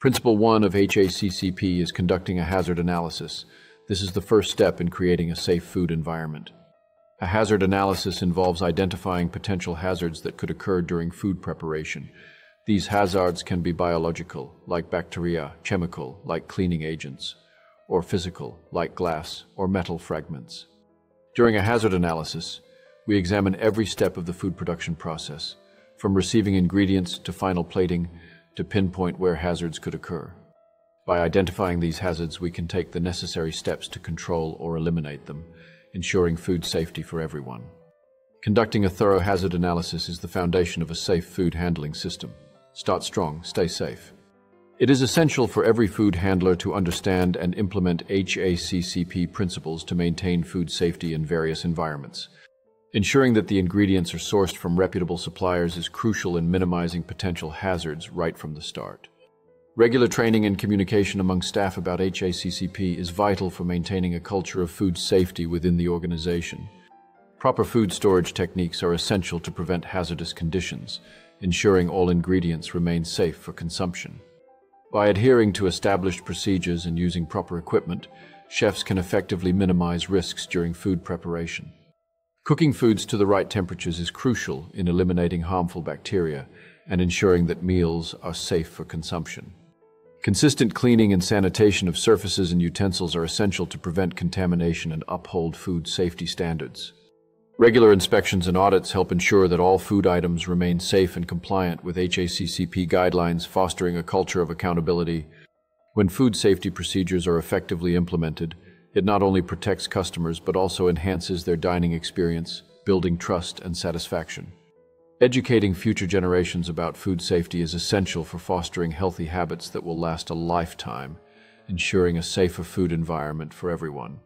Principle 1 of HACCP is conducting a hazard analysis. This is the first step in creating a safe food environment. A hazard analysis involves identifying potential hazards that could occur during food preparation. These hazards can be biological, like bacteria, chemical, like cleaning agents, or physical, like glass or metal fragments. During a hazard analysis, we examine every step of the food production process, from receiving ingredients to final plating, to pinpoint where hazards could occur. By identifying these hazards, we can take the necessary steps to control or eliminate them, ensuring food safety for everyone. Conducting a thorough hazard analysis is the foundation of a safe food handling system. Start strong, stay safe. It is essential for every food handler to understand and implement HACCP principles to maintain food safety in various environments. Ensuring that the ingredients are sourced from reputable suppliers is crucial in minimizing potential hazards right from the start. Regular training and communication among staff about HACCP is vital for maintaining a culture of food safety within the organization. Proper food storage techniques are essential to prevent hazardous conditions, ensuring all ingredients remain safe for consumption. By adhering to established procedures and using proper equipment, chefs can effectively minimize risks during food preparation. Cooking foods to the right temperatures is crucial in eliminating harmful bacteria and ensuring that meals are safe for consumption. Consistent cleaning and sanitation of surfaces and utensils are essential to prevent contamination and uphold food safety standards. Regular inspections and audits help ensure that all food items remain safe and compliant with HACCP guidelines, fostering a culture of accountability. When food safety procedures are effectively implemented, it not only protects customers, but also enhances their dining experience, building trust and satisfaction. Educating future generations about food safety is essential for fostering healthy habits that will last a lifetime, ensuring a safer food environment for everyone.